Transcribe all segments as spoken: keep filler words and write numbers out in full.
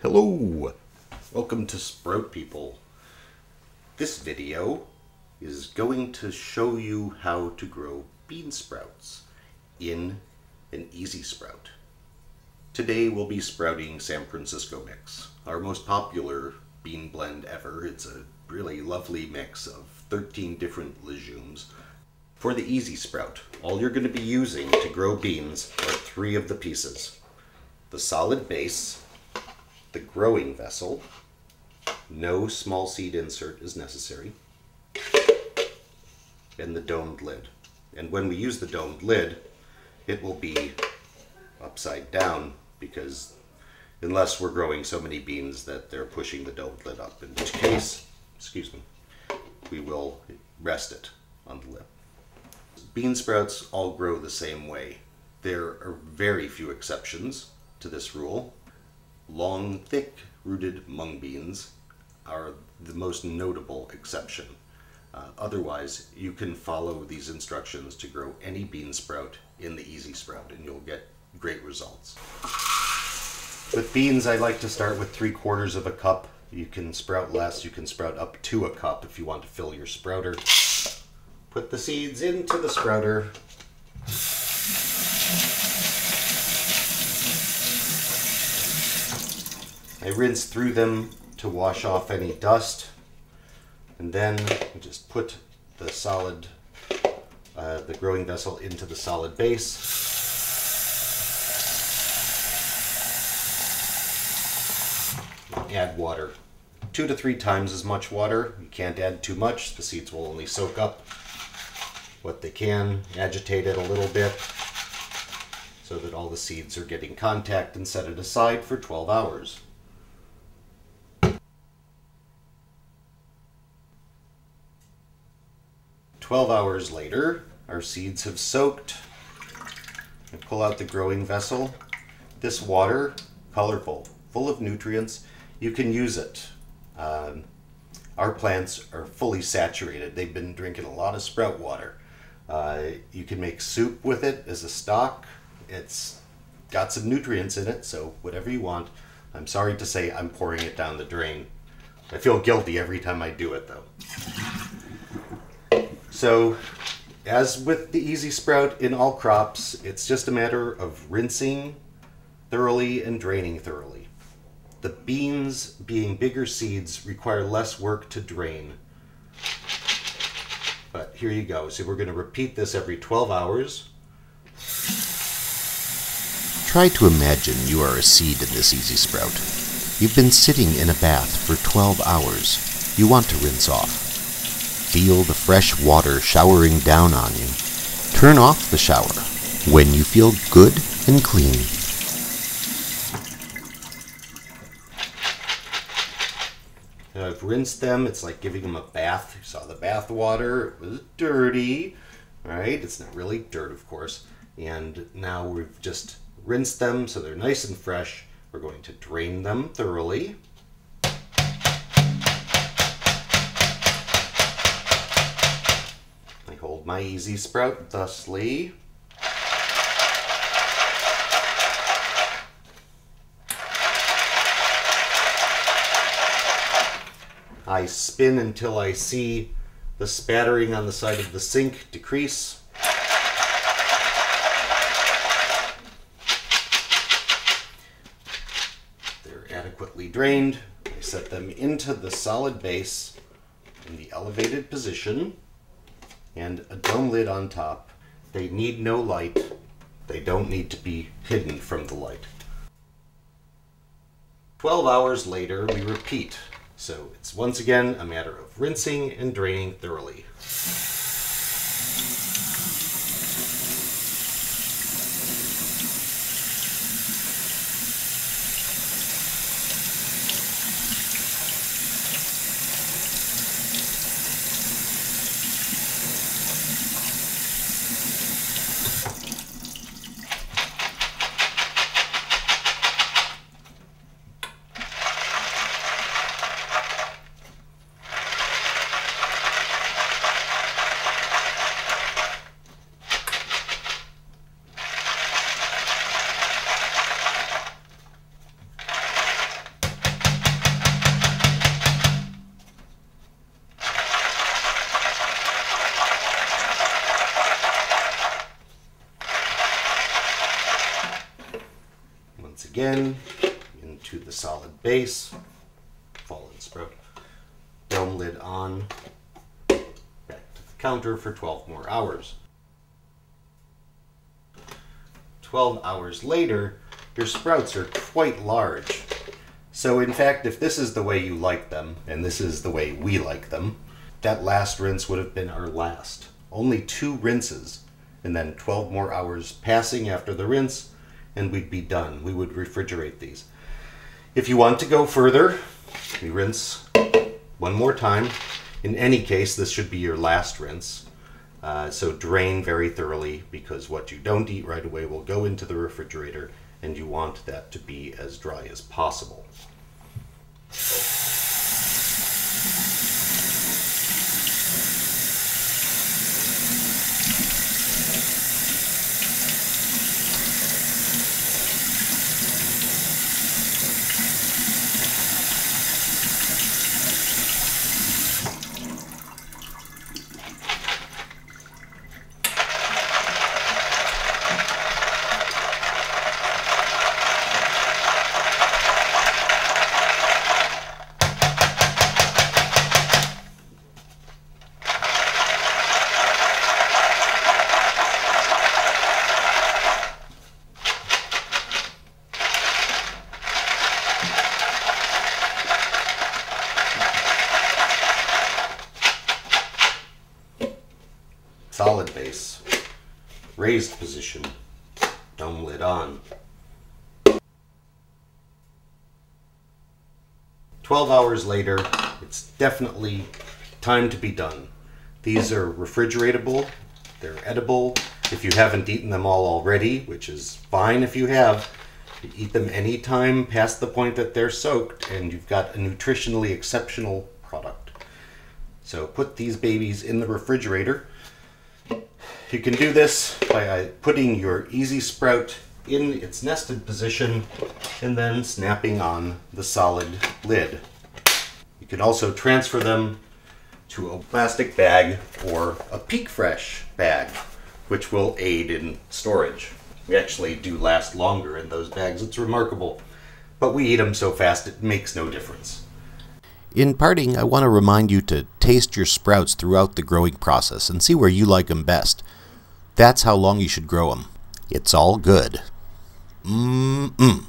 Hello, welcome to Sprout People. This video is going to show you how to grow bean sprouts in an Easy Sprout. Today we'll be sprouting San Francisco Mix, our most popular bean blend ever. It's a really lovely mix of thirteen different legumes. For the Easy Sprout, all you're going to be using to grow beans are three of the pieces: the solid base, the growing vessel — no small seed insert is necessary — and the domed lid. And when we use the domed lid, it will be upside down, because unless we're growing so many beans that they're pushing the domed lid up, in which case, excuse me, we will rest it on the lid. Bean sprouts all grow the same way. There are very few exceptions to this rule. Long, thick-rooted mung beans are the most notable exception. Uh, otherwise, you can follow these instructions to grow any bean sprout in the Easy Sprout, and you'll get great results. With beans, I like to start with three quarters of a cup. You can sprout less, you can sprout up to a cup if you want to fill your sprouter. Put the seeds into the sprouter. I rinse through them to wash off any dust, and then I just put the solid, uh, the growing vessel into the solid base. Add water, two to three times as much water. You can't add too much. The seeds will only soak up what they can. Agitate it a little bit so that all the seeds are getting contact, and set it aside for twelve hours. twelve hours later, our seeds have soaked. I pull out the growing vessel. This water, colorful, full of nutrients, you can use it. Um, our plants are fully saturated. They've been drinking a lot of sprout water. Uh, you can make soup with it as a stock. It's got some nutrients in it, so whatever you want. I'm sorry to say I'm pouring it down the drain. I feel guilty every time I do it, though. So, as with the Easy Sprout in all crops, it's just a matter of rinsing thoroughly and draining thoroughly. The beans, being bigger seeds, require less work to drain. But here you go. So we're going to repeat this every twelve hours. Try to imagine you are a seed in this Easy Sprout. You've been sitting in a bath for twelve hours. You want to rinse off. Feel the fresh water showering down on you. Turn off the shower when you feel good and clean. Now I've rinsed them. It's like giving them a bath. You saw the bath water. It was dirty. All right, it's not really dirt, of course. And now we've just rinsed them so they're nice and fresh. We're going to drain them thoroughly. Hold my Easy Sprout thusly. I spin until I see the spattering on the side of the sink decrease. They're adequately drained. I set them into the solid base in the elevated position, and a dome lid on top. They need no light. They don't need to be hidden from the light. twelve hours later, we repeat. So it's once again a matter of rinsing and draining thoroughly. again into the solid base, fallen sprout, dome lid on, back to the counter for twelve more hours. twelve hours later, your sprouts are quite large. So in fact, if this is the way you like them, and this is the way we like them, that last rinse would have been our last. Only two rinses, and then twelve more hours passing after the rinse, and we'd be done. We would refrigerate these. If you want to go further, you rinse one more time. In any case, this should be your last rinse. Uh, so drain very thoroughly, because what you don't eat right away will go into the refrigerator, and you want that to be as dry as possible. Solid base, raised position, dome lid on. twelve hours later, it's definitely time to be done. These are refrigeratable, they're edible. If you haven't eaten them all already, which is fine if you have, you eat them anytime past the point that they're soaked, and you've got a nutritionally exceptional product. So put these babies in the refrigerator. You can do this by putting your Easy Sprout in its nested position and then snapping on the solid lid. You can also transfer them to a plastic bag or a Peak Fresh bag, which will aid in storage. We actually do last longer in those bags. It's remarkable, but we eat them so fast it makes no difference. In parting, I want to remind you to taste your sprouts throughout the growing process and see where you like them best. That's how long you should grow them. It's all good. Mm-mm.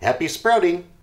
Happy sprouting!